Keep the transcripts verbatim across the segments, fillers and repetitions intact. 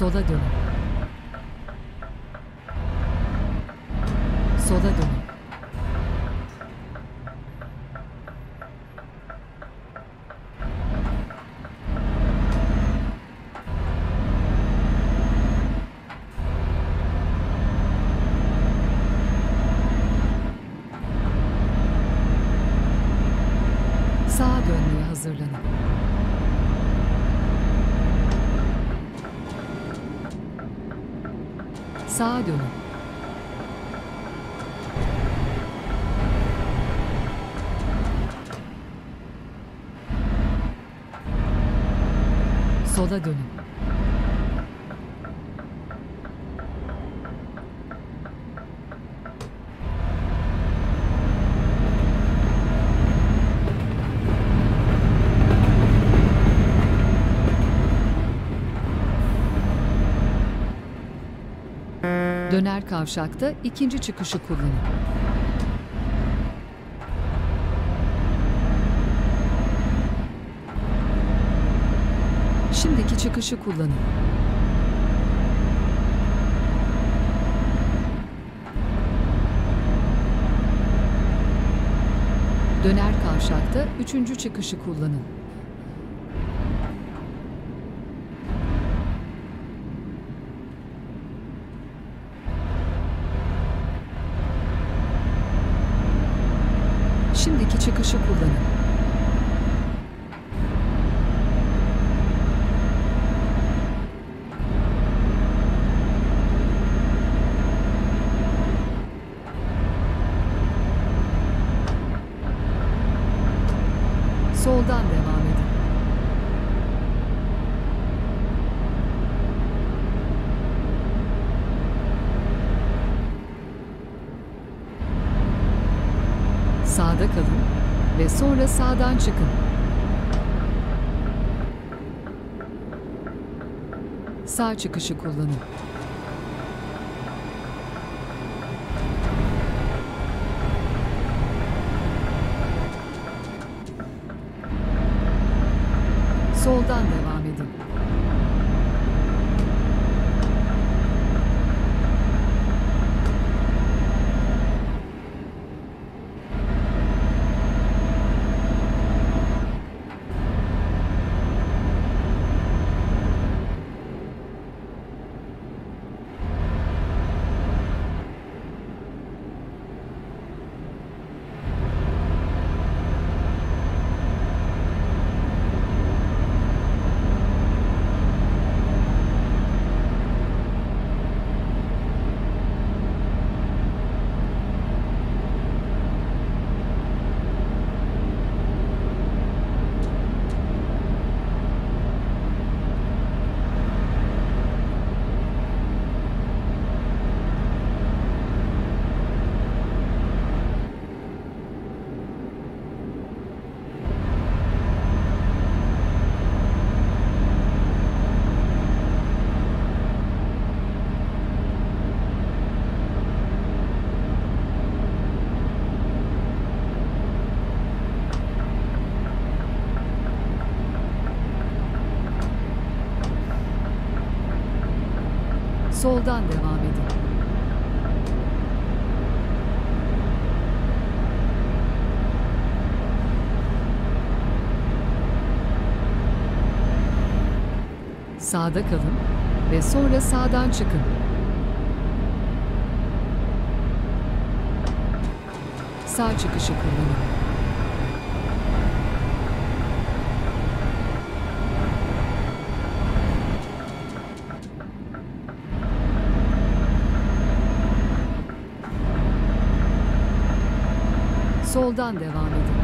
Sola dönün. Sola dönün. Sağa dönmeye hazırlanın. Sağa dönün. Sola dönün. Döner kavşakta ikinci çıkışı kullanın. Şimdiki çıkışı kullanın. Döner kavşakta üçüncü çıkışı kullanın. Şimdiki çıkışı kullanın. Soldan devam edin. Sağda kalın ve sonra sağdan çıkın. Sağ çıkışı kullanın. Soldan devam edin. Soldan devam edin. Sağda kalın ve sonra sağdan çıkın. Sağ çıkışı kullanın. Soldan devam edin.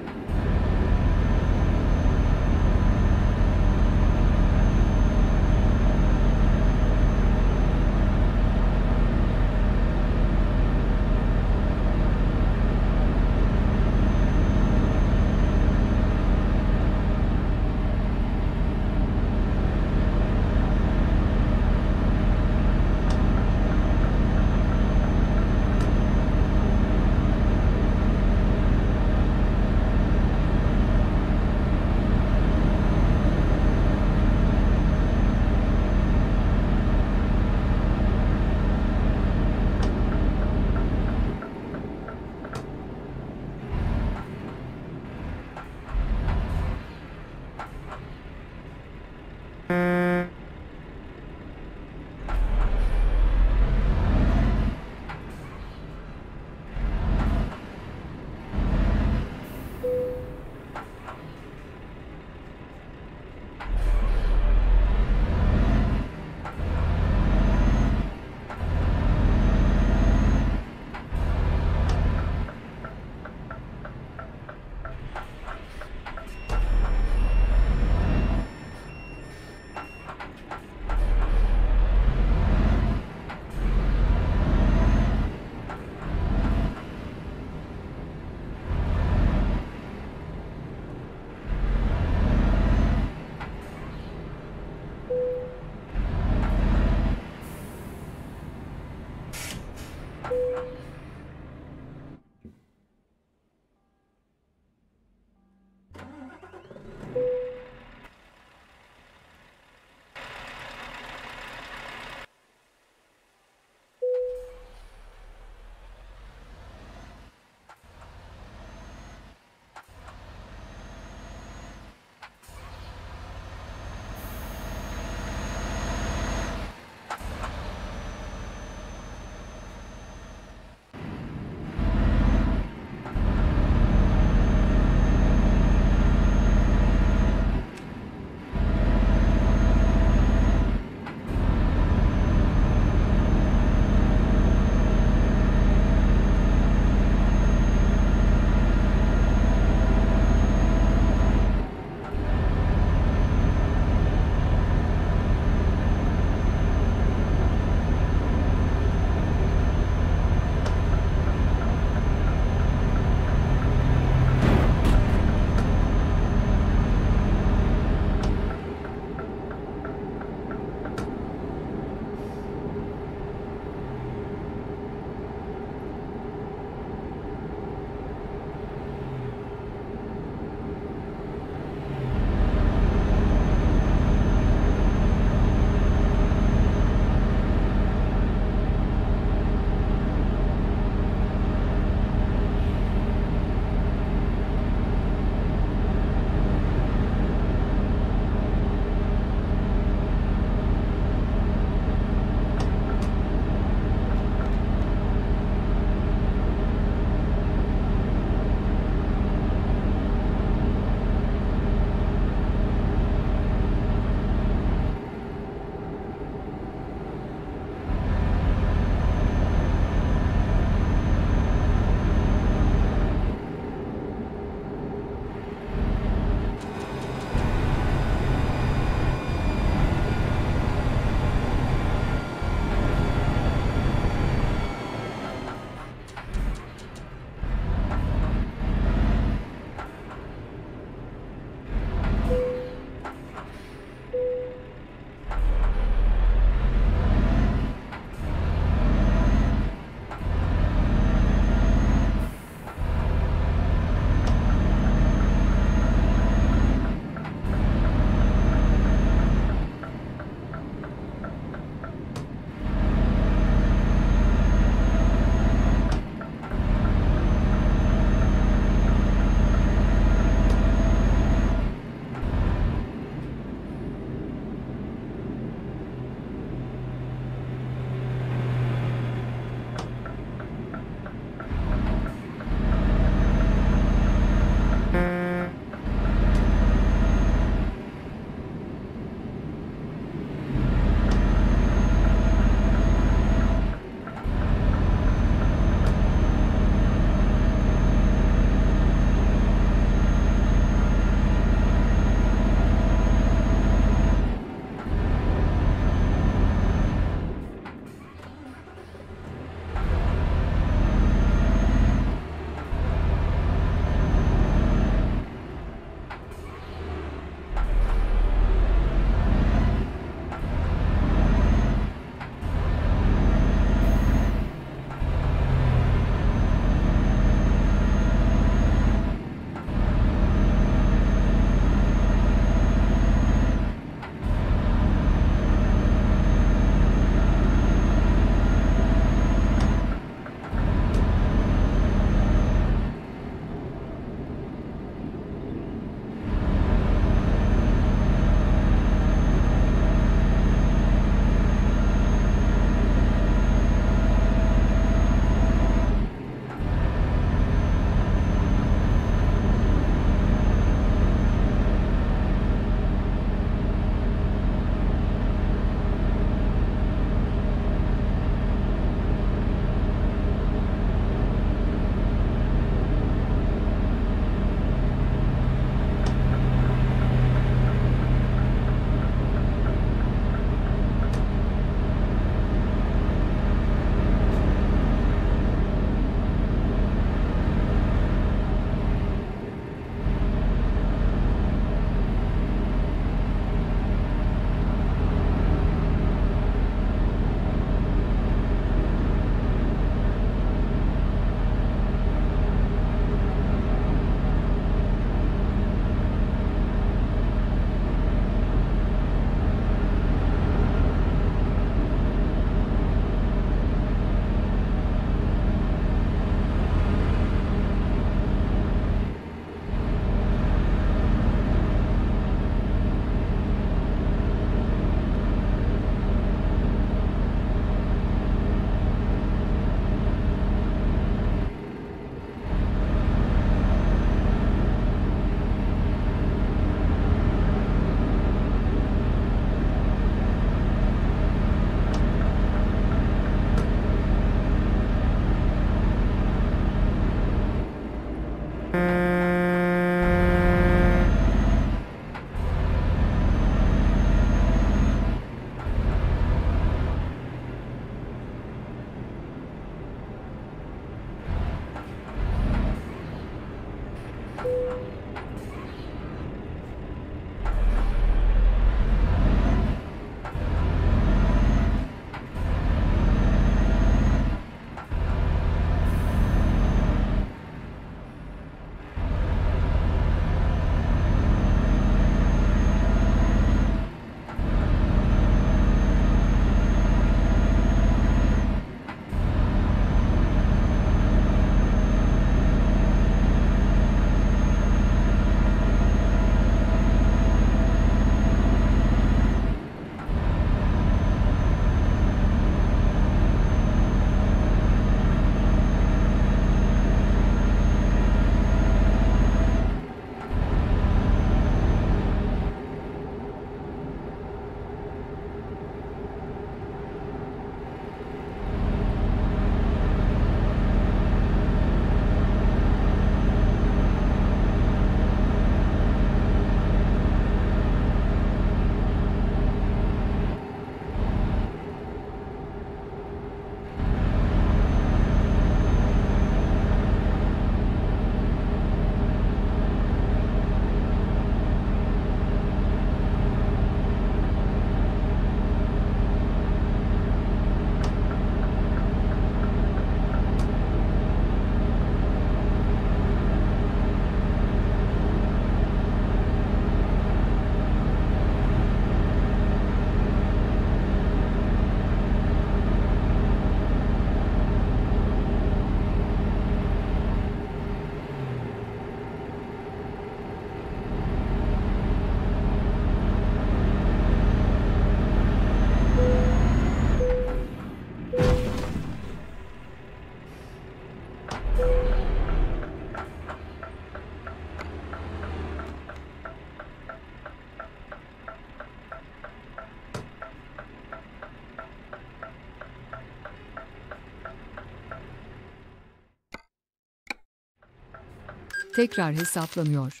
tekrar hesaplanıyor.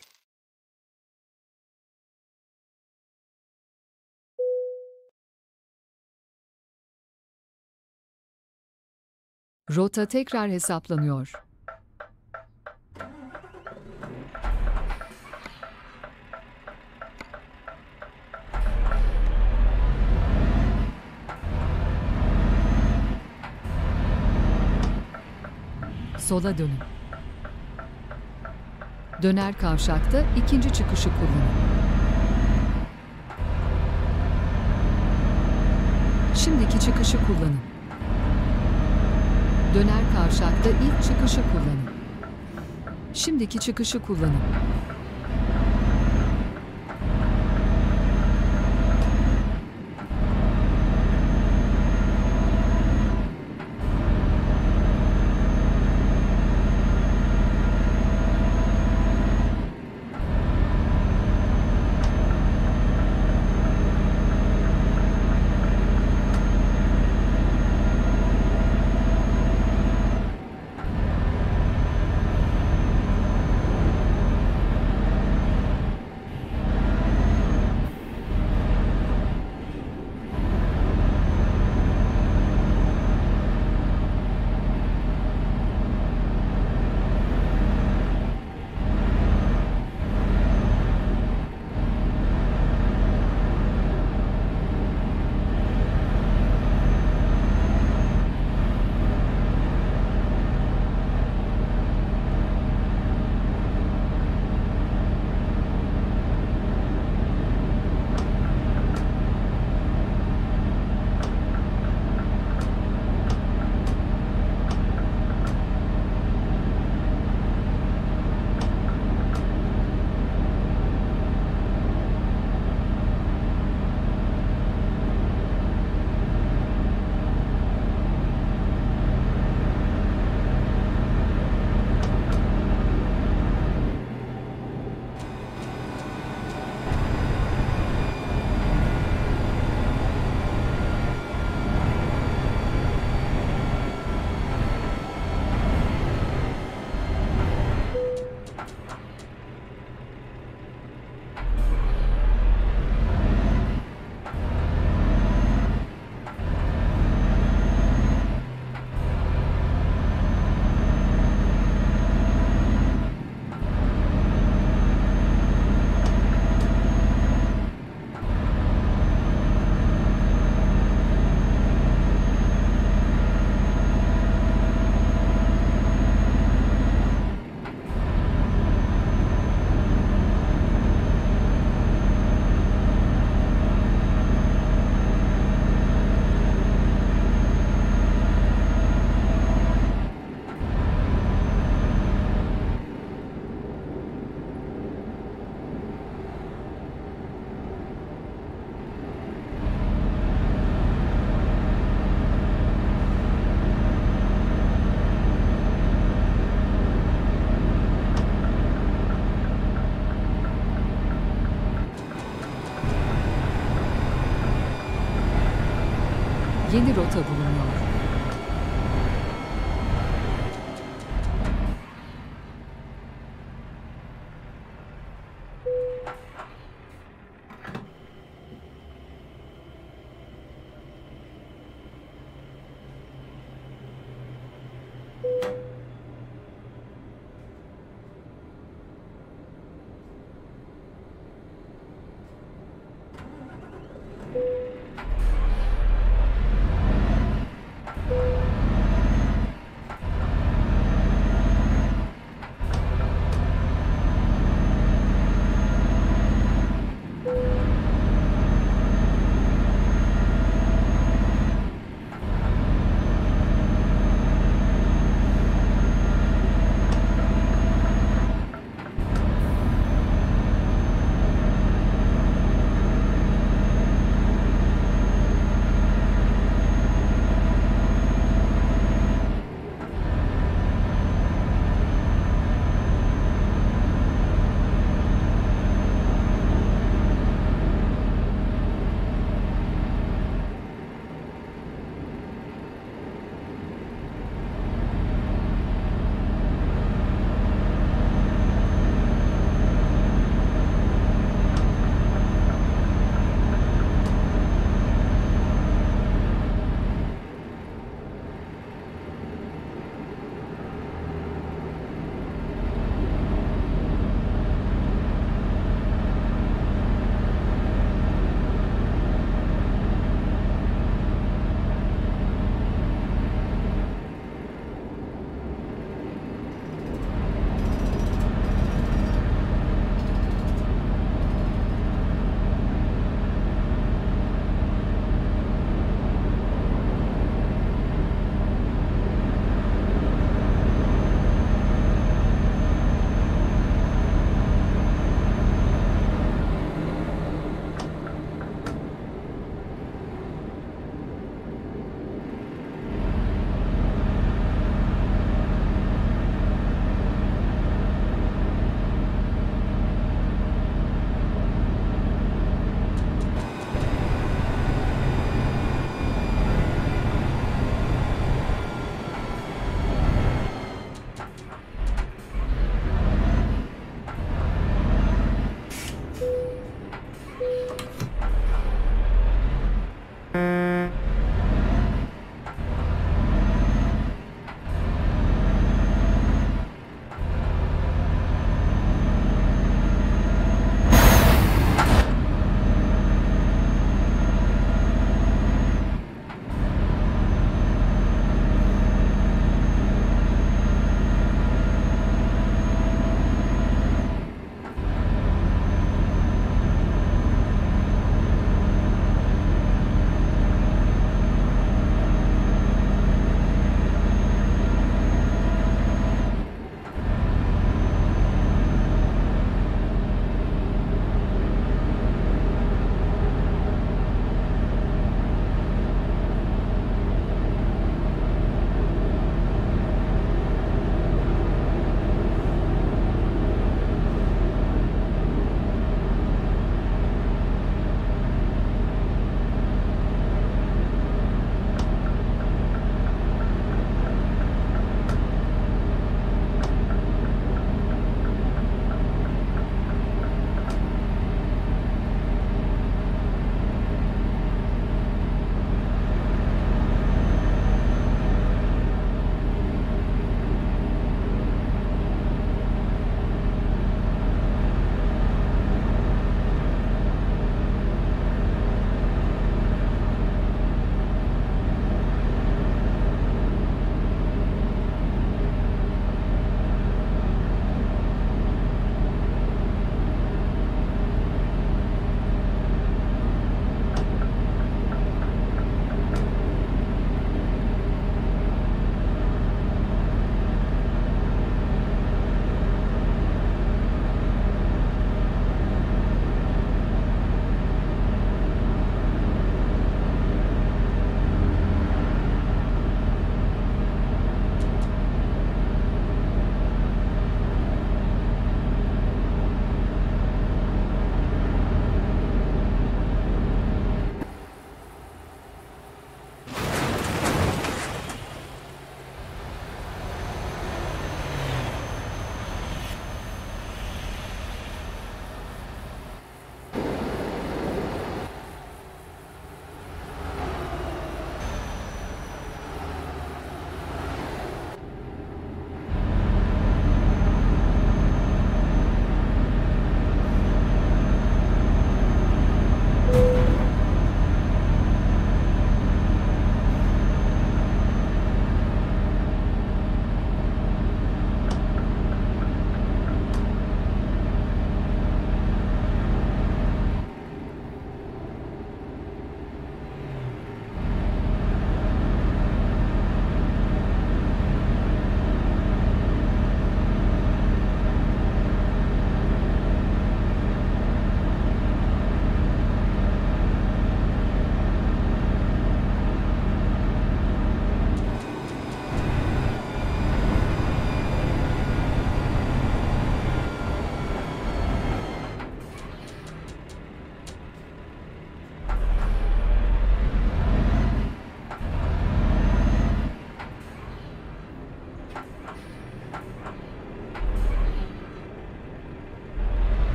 Rota tekrar hesaplanıyor. Sola dönün. Döner kavşakta ikinci çıkışı kullanın. Şimdiki çıkışı kullanın. Döner kavşakta ilk çıkışı kullanın. Şimdiki çıkışı kullanın. Yeni rota bulunuyor.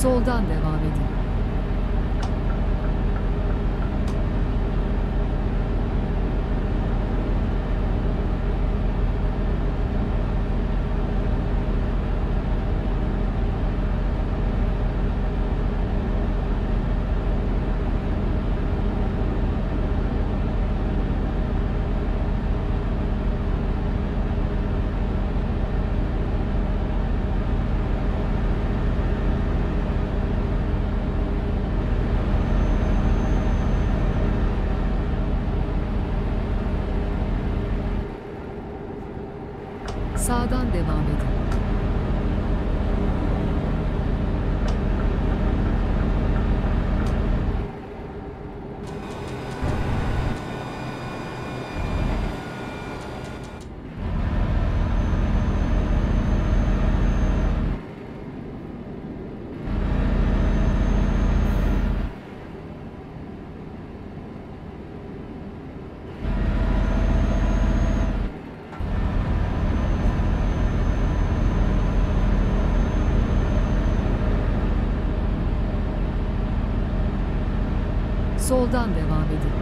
Soldan devam edin. Sağdan devam edin. Soldan devam edin.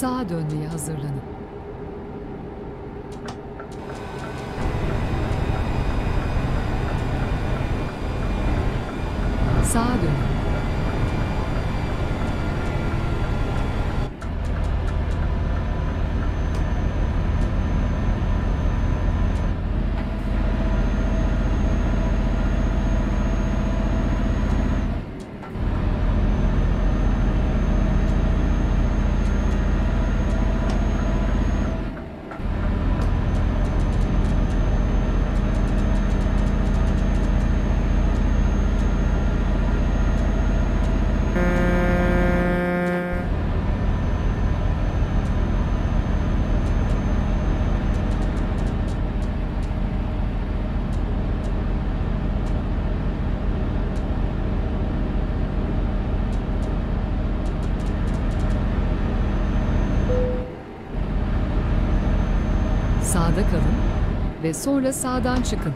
Sağa dönmeye hazırlanın. Sağa dönün. Sağda kalın ve sonra sağdan çıkın.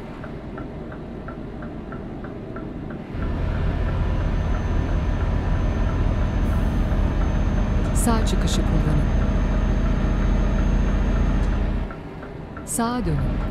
Sağ çıkışı kullanın. Sağa dönün.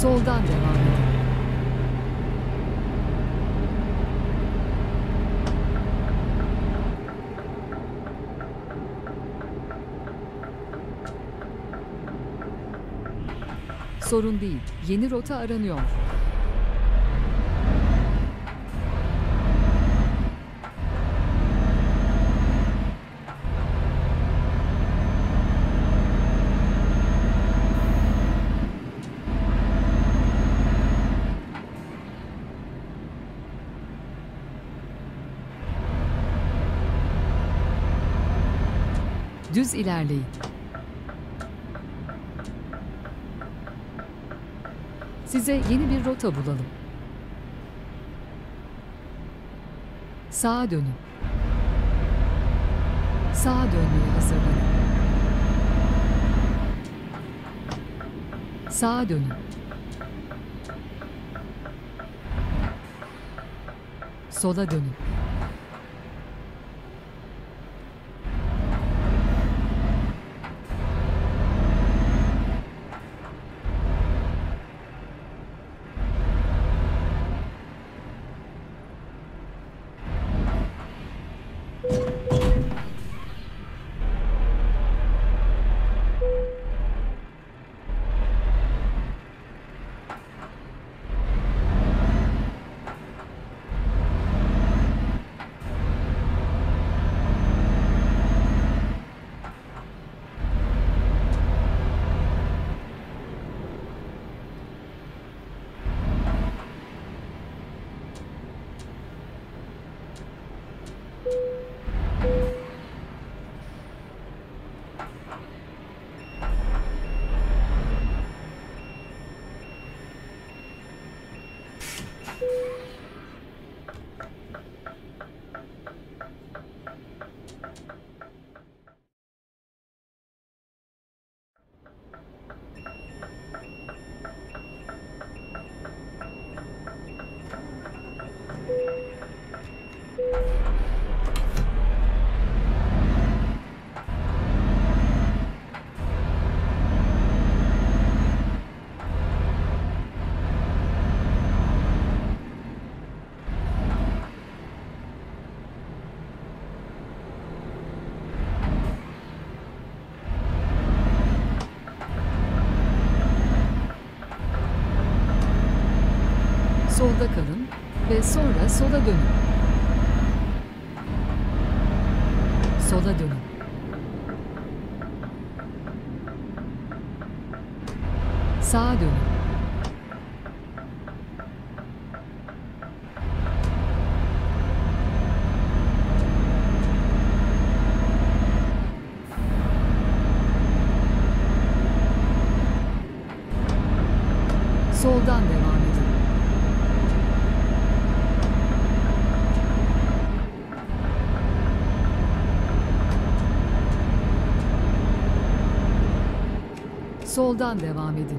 Soldan devam edin. Sorun değil, yeni rota aranıyor. Düz ilerleyin. Size yeni bir rota bulalım. Sağa dönün. Sağa dönmeye hazırlanın. Sağa dönün. Sola dönün. solda kalın ve sonra sola dönün. Sola dönün. Sağa dönün. Soldan devam edin. Soldan devam edin.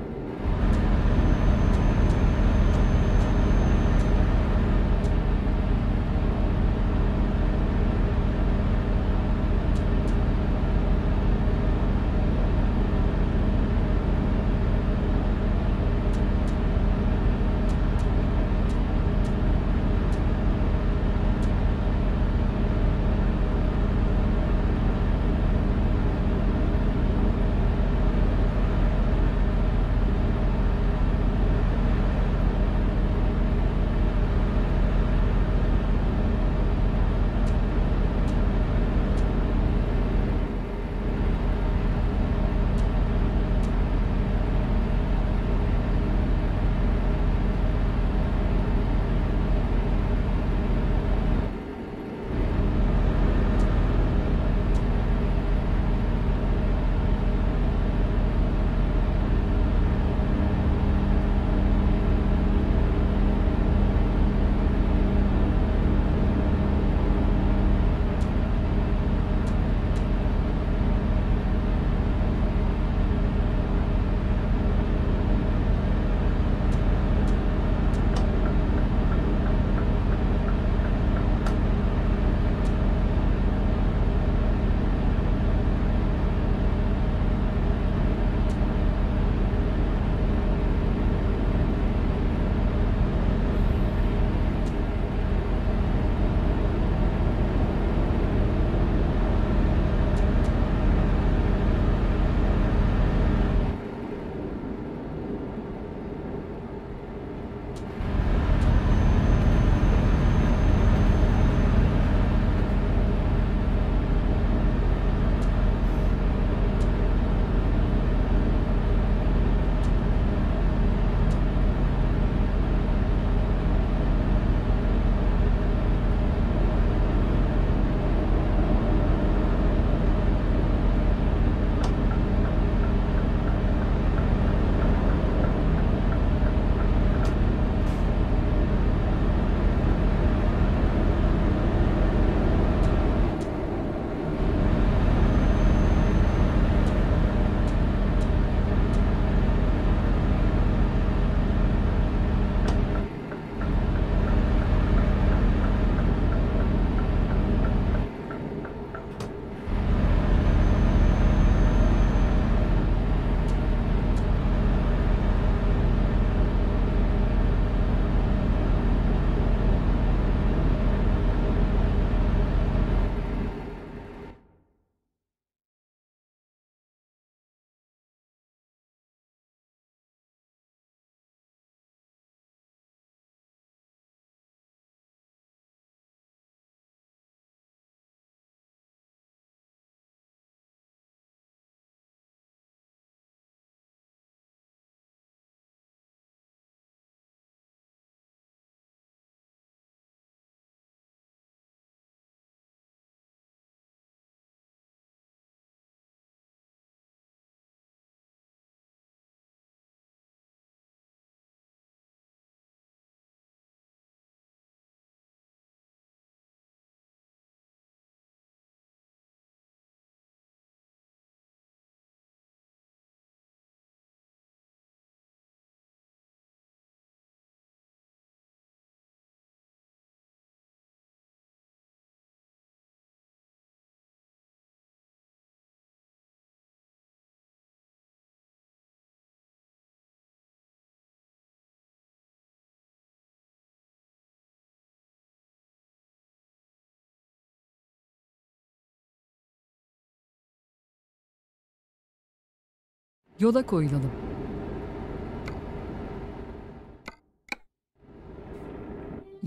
Yola koyulalım.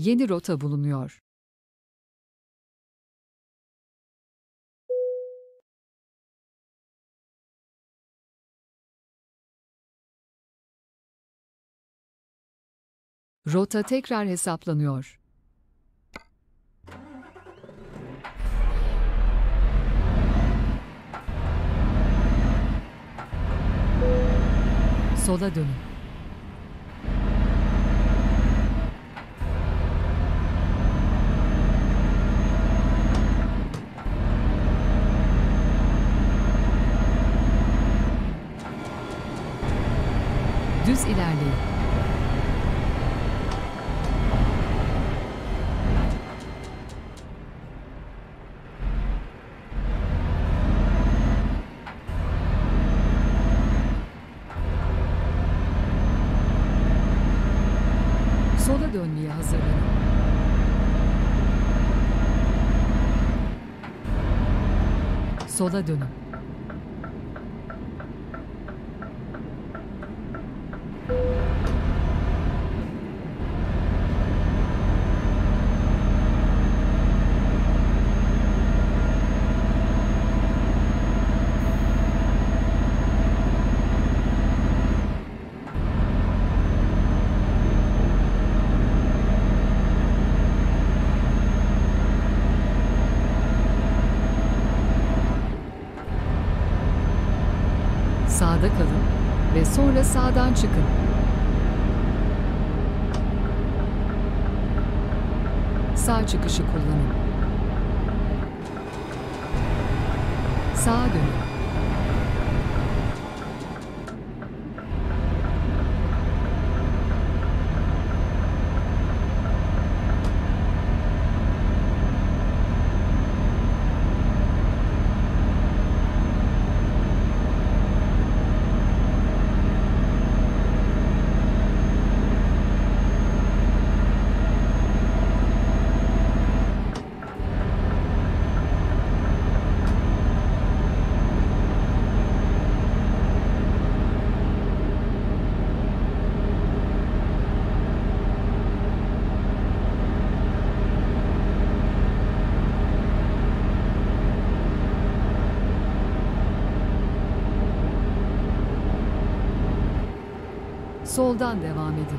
yeni rota bulunuyor. Rota tekrar hesaplanıyor. Sola dönün. Düz ilerleyin. Sola dönmeye hazırlanın. Sola dönün. Sağda kalın ve sonra sağdan çıkın. Sağ çıkışı kullanın. Sağa dönün. Soldan devam edin.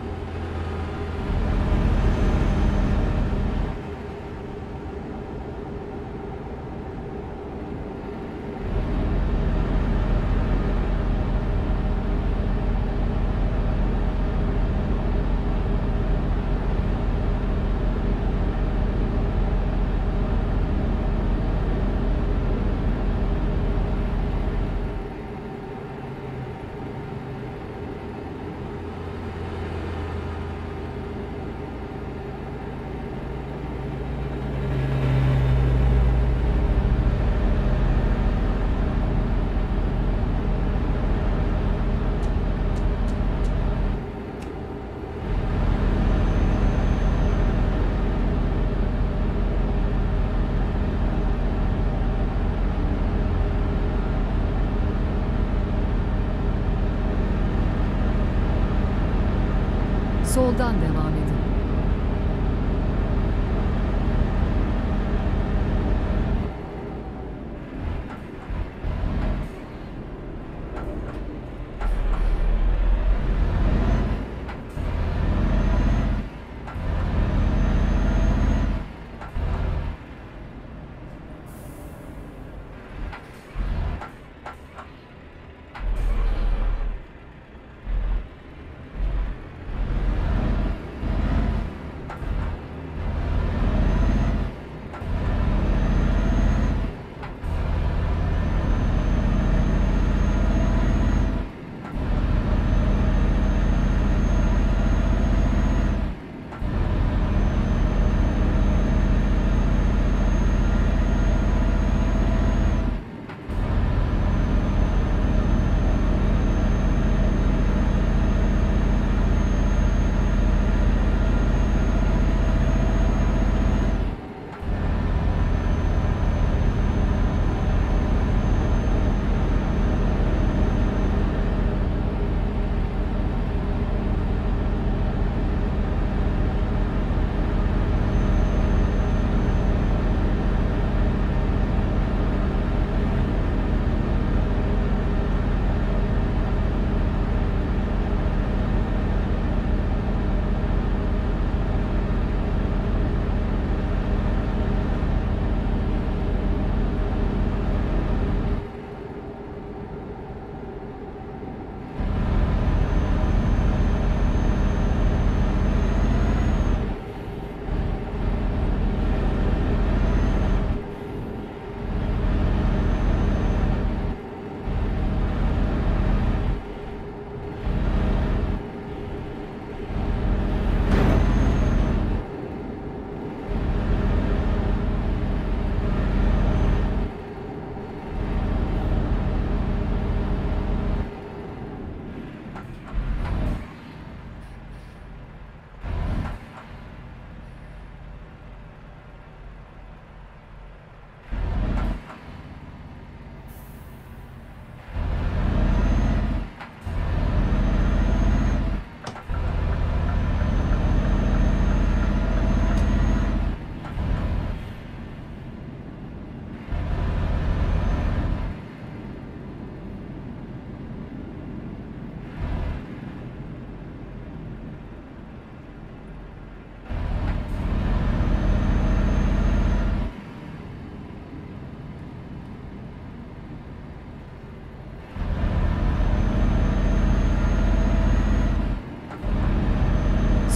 Soldan devam edin.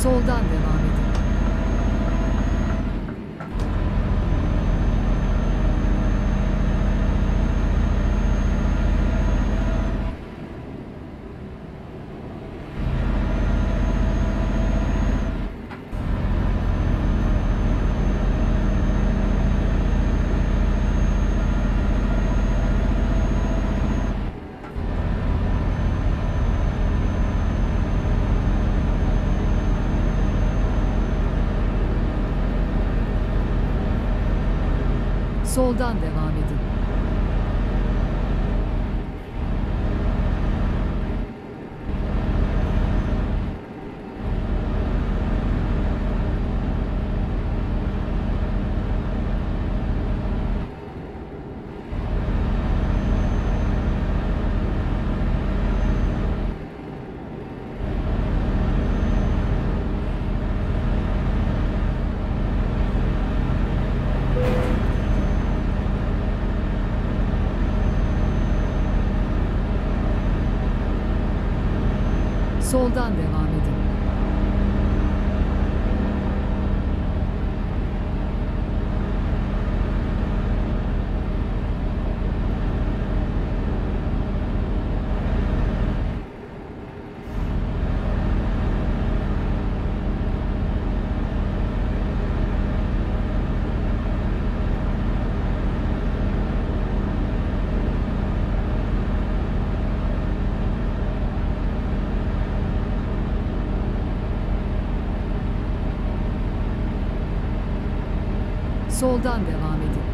Soldan devam edin. Soldan devam edin. Soldan devam edin. Soldan devam edin.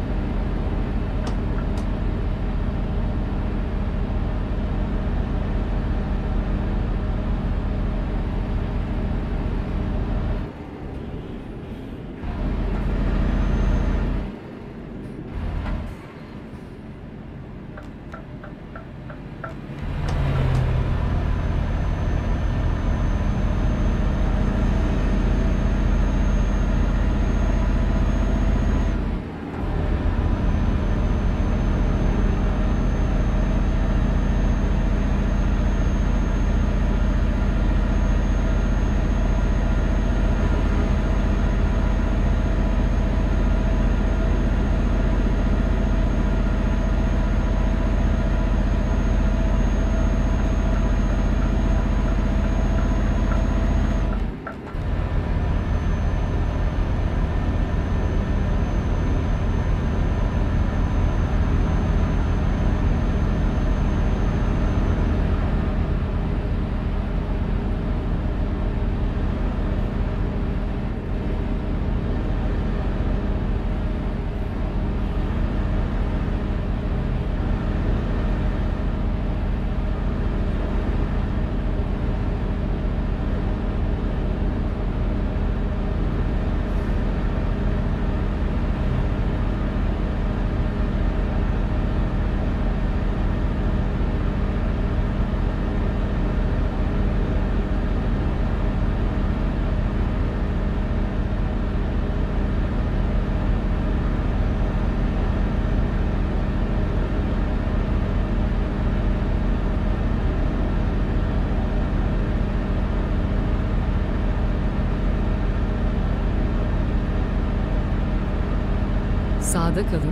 Sağda kalın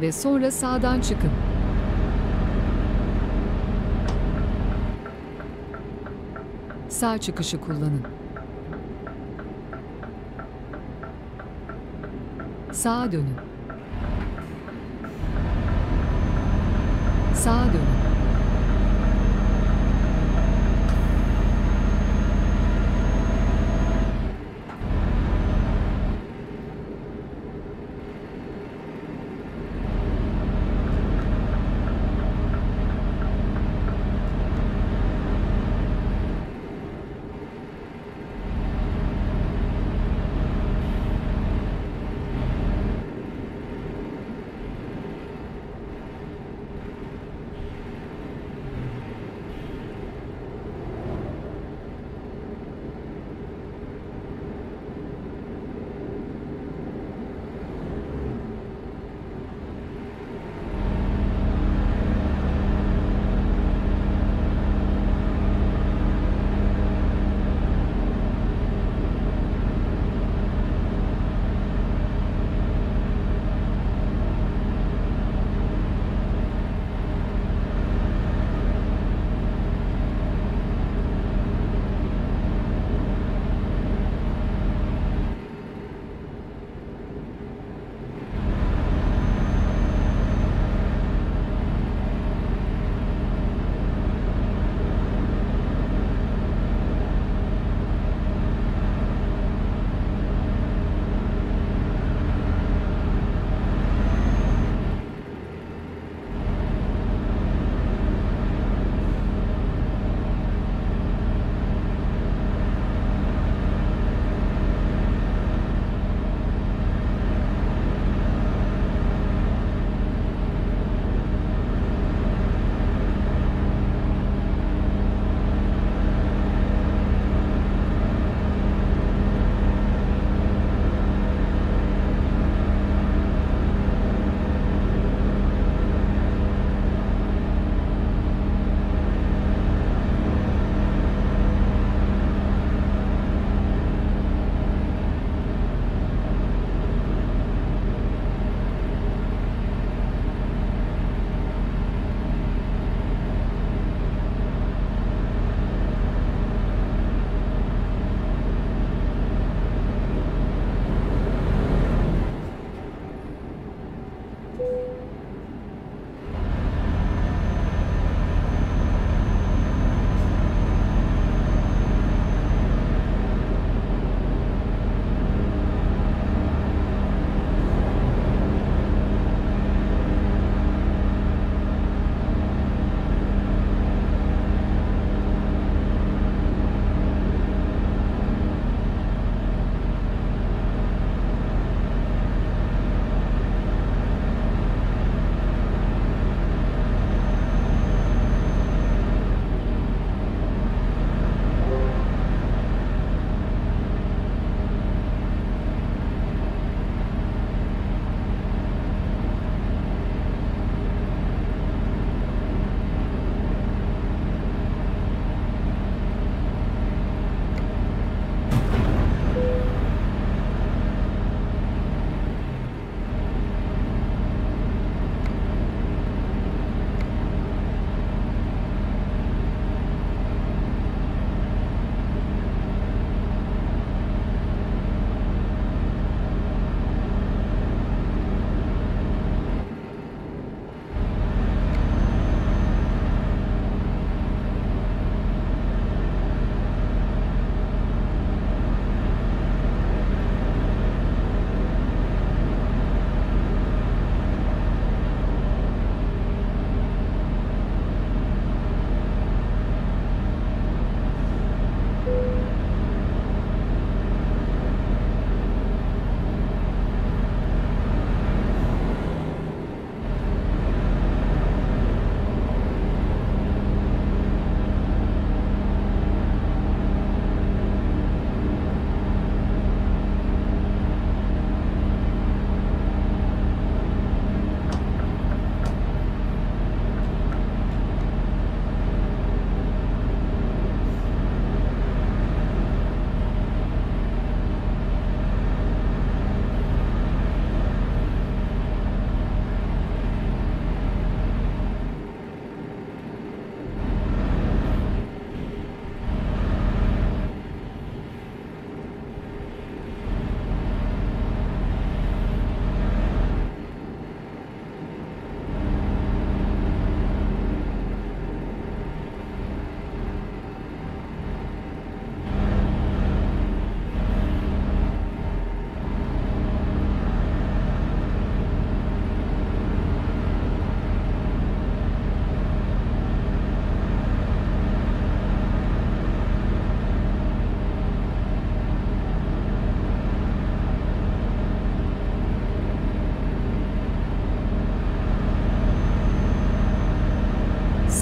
ve sonra sağdan çıkın. Sağ çıkışı kullanın. Sağa dönün. Sağa dönün.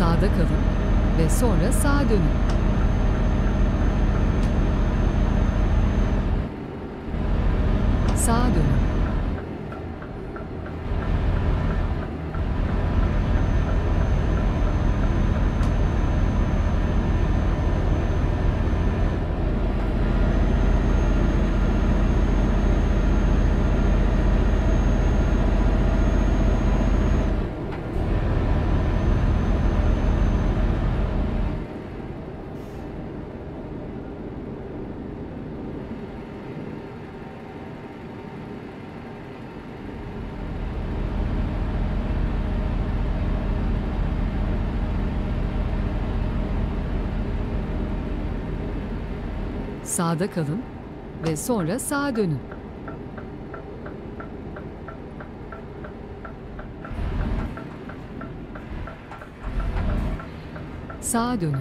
Sağda kalın ve sonra sağa dönün. Sağa dönün. Sağda kalın ve sonra sağa dönün. Sağa dönün.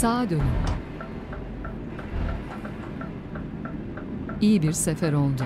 Sağa dönün. İyi bir sefer oldu.